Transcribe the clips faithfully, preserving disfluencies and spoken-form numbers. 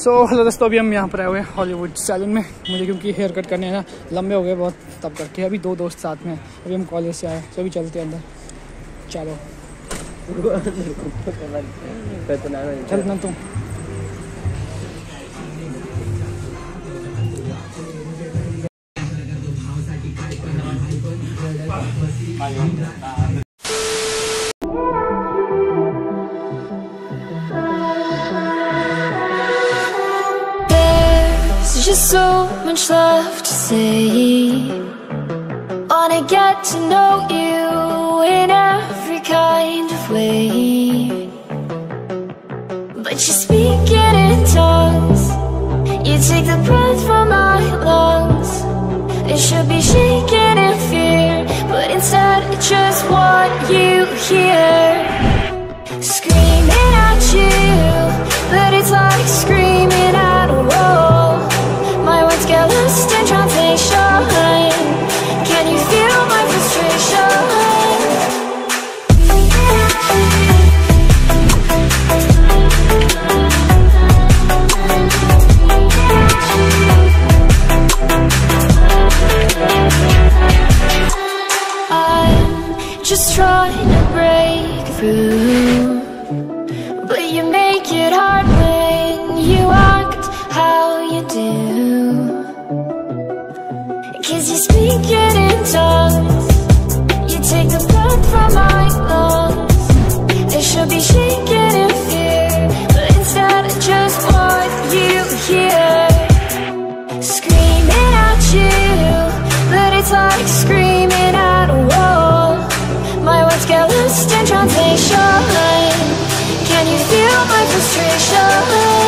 So hello दोस्तों, अभी हम यहाँ पर आए हुए हैं हॉलीवुड सैलून में। मुझे क्योंकि हेयर कट करने ना लंबे हो गए बहुत, तब करके अभी दो दोस्त साथ में। अभी हम कॉलेज से आए, सो अभी चलते हैं अंदर। चलो चलना तुम। There's just so much left to say. Wanna get to know you in every kind of way, but you speak it in tongues. You take the breath from my lungs. It should be shaking in fear, but instead I just want you here, screaming at you, but it's like screaming at a wall. My words get lost in translation. Can you feel my frustration? I'm just trying to break through, but you make it hard when you act how you do. 'Cause you speak it in tongues. You take the blood from my lungs. It should be shaking in fear, but instead I just want you here, screaming at you, but it's like screaming at a wall. My words get lost in translation. Can you feel my frustration?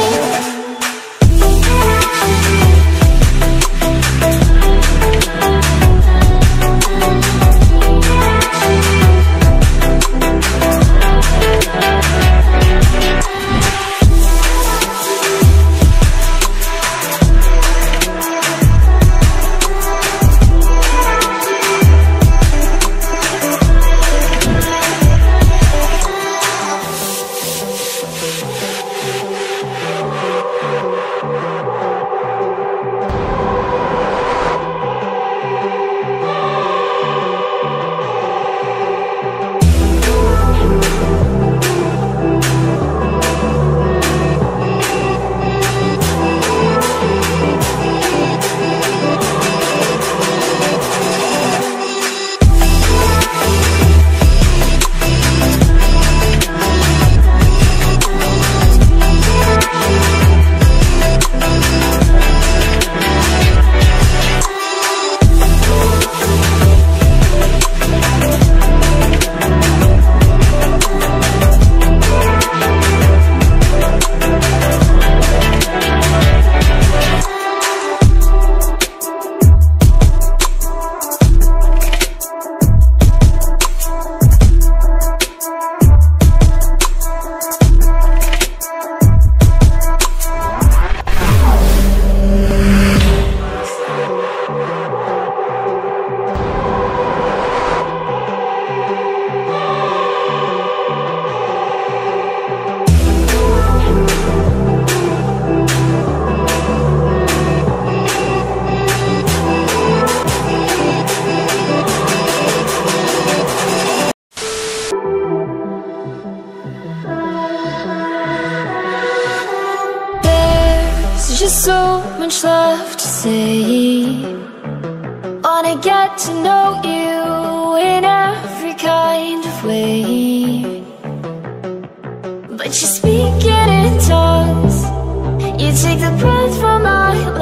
Just so much left to say. Wanna get to know you in every kind of way, but you speak it in tongues. You take the breath from my life.